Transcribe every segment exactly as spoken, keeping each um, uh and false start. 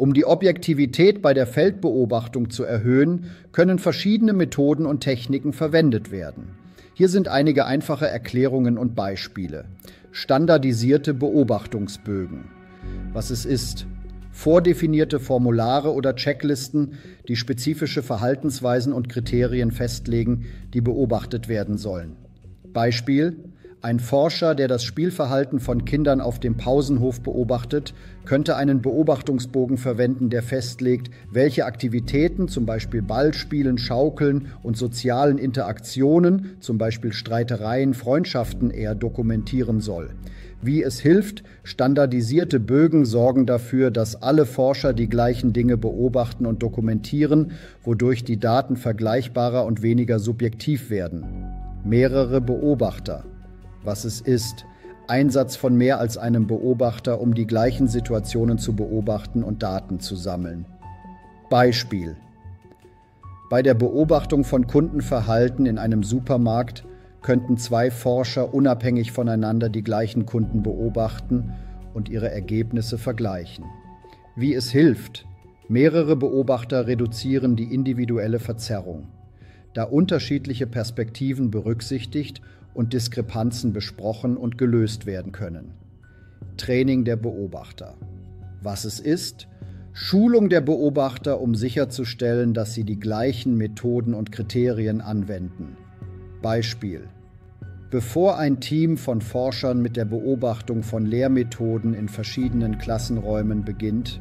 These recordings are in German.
Um die Objektivität bei der Feldbeobachtung zu erhöhen, können verschiedene Methoden und Techniken verwendet werden. Hier sind einige einfache Erklärungen und Beispiele. Standardisierte Beobachtungsbögen. Was es ist: vordefinierte Formulare oder Checklisten, die spezifische Verhaltensweisen und Kriterien festlegen, die beobachtet werden sollen. Beispiel: Ein Forscher, der das Spielverhalten von Kindern auf dem Pausenhof beobachtet, könnte einen Beobachtungsbogen verwenden, der festlegt, welche Aktivitäten, zum Beispiel Ballspielen, Schaukeln und sozialen Interaktionen, zum Beispiel Streitereien, Freundschaften, er dokumentieren soll. Wie es hilft: standardisierte Bögen sorgen dafür, dass alle Forscher die gleichen Dinge beobachten und dokumentieren, wodurch die Daten vergleichbarer und weniger subjektiv werden. Mehrere Beobachter. Was es ist: Einsatz von mehr als einem Beobachter, um die gleichen Situationen zu beobachten und Daten zu sammeln. Beispiel: Bei der Beobachtung von Kundenverhalten in einem Supermarkt könnten zwei Forscher unabhängig voneinander die gleichen Kunden beobachten und ihre Ergebnisse vergleichen. Wie es hilft: mehrere Beobachter reduzieren die individuelle Verzerrung. Da unterschiedliche Perspektiven berücksichtigt und Diskrepanzen besprochen und gelöst werden können. Training der Beobachter. Was es ist: Schulung der Beobachter, um sicherzustellen, dass sie die gleichen Methoden und Kriterien anwenden. Beispiel: Bevor ein Team von Forschern mit der Beobachtung von Lehrmethoden in verschiedenen Klassenräumen beginnt,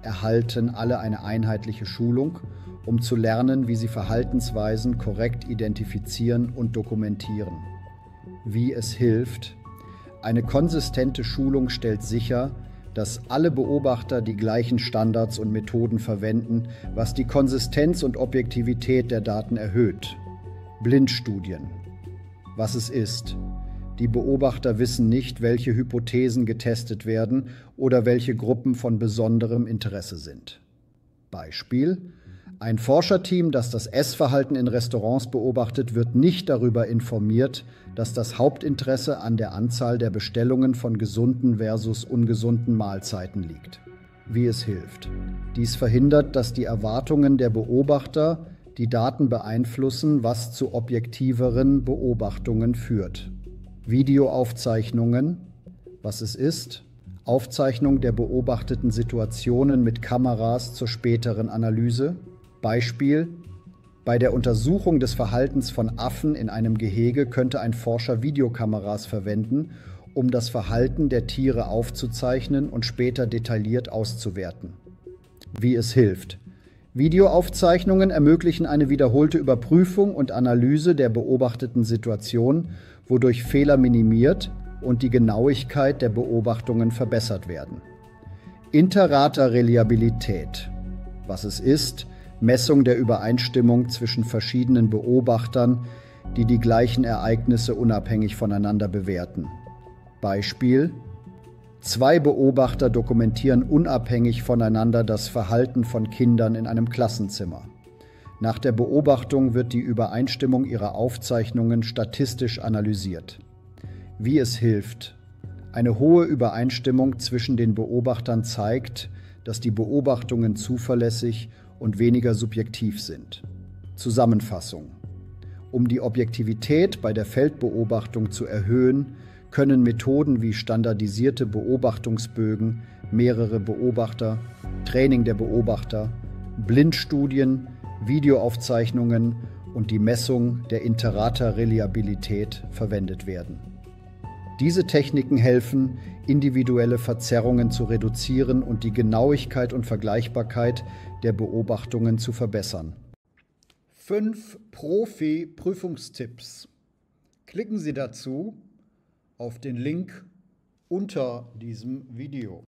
erhalten alle eine einheitliche Schulung, um zu lernen, wie sie Verhaltensweisen korrekt identifizieren und dokumentieren. Wie es hilft: Eine konsistente Schulung stellt sicher, dass alle Beobachter die gleichen Standards und Methoden verwenden, was die Konsistenz und Objektivität der Daten erhöht. Blindstudien. Was es ist: Die Beobachter wissen nicht, welche Hypothesen getestet werden oder welche Gruppen von besonderem Interesse sind. Beispiel: Ein Forscherteam, das das Essverhalten in Restaurants beobachtet, wird nicht darüber informiert, dass das Hauptinteresse an der Anzahl der Bestellungen von gesunden versus ungesunden Mahlzeiten liegt. Wie es hilft: Dies verhindert, dass die Erwartungen der Beobachter die Daten beeinflussen, was zu objektiveren Beobachtungen führt. Videoaufzeichnungen. Was es ist: Aufzeichnung der beobachteten Situationen mit Kameras zur späteren Analyse. Beispiel: Bei der Untersuchung des Verhaltens von Affen in einem Gehege könnte ein Forscher Videokameras verwenden, um das Verhalten der Tiere aufzuzeichnen und später detailliert auszuwerten. Wie es hilft: Videoaufzeichnungen ermöglichen eine wiederholte Überprüfung und Analyse der beobachteten Situation, wodurch Fehler minimiert und die Genauigkeit der Beobachtungen verbessert werden. Inter-rater Reliabilität. Was es ist: Messung der Übereinstimmung zwischen verschiedenen Beobachtern, die die gleichen Ereignisse unabhängig voneinander bewerten. Beispiel: Zwei Beobachter dokumentieren unabhängig voneinander das Verhalten von Kindern in einem Klassenzimmer. Nach der Beobachtung wird die Übereinstimmung ihrer Aufzeichnungen statistisch analysiert. Wie es hilft: Eine hohe Übereinstimmung zwischen den Beobachtern zeigt, dass die Beobachtungen zuverlässig und weniger subjektiv sind. Zusammenfassung: Um die Objektivität bei der Feldbeobachtung zu erhöhen, können Methoden wie standardisierte Beobachtungsbögen, mehrere Beobachter, Training der Beobachter, Blindstudien, Videoaufzeichnungen und die Messung der inter-rater Reliabilität verwendet werden. Diese Techniken helfen, individuelle Verzerrungen zu reduzieren und die Genauigkeit und Vergleichbarkeit der Beobachtungen zu verbessern. fünf Profi-Prüfungstipps. Klicken Sie dazu auf den Link unter diesem Video.